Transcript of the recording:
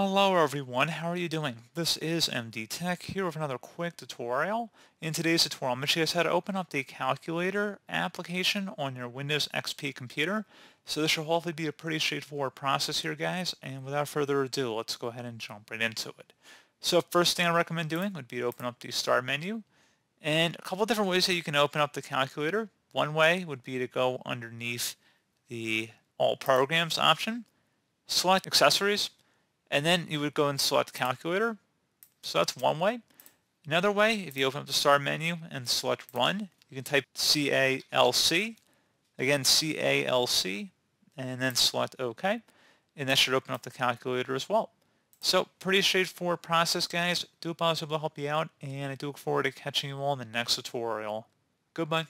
Hello everyone, how are you doing? This is MD Tech here with another quick tutorial. In today's tutorial, I'm going to show you guys how to open up the Calculator application on your Windows XP computer. So this should hopefully be a pretty straightforward process here, guys, and without further ado, let's go ahead and jump right into it. So first thing I recommend doing would be to open up the Start menu, and a couple different ways that you can open up the Calculator. One way would be to go underneath the All Programs option, select Accessories, and then you would go and select Calculator. So that's one way. Another way, if you open up the Start menu and select Run, you can type CALC, again CALC, and then select OK, and that should open up the Calculator as well. So pretty straightforward process, guys. I do hope I was able to help you out, and I do look forward to catching you all in the next tutorial. Goodbye.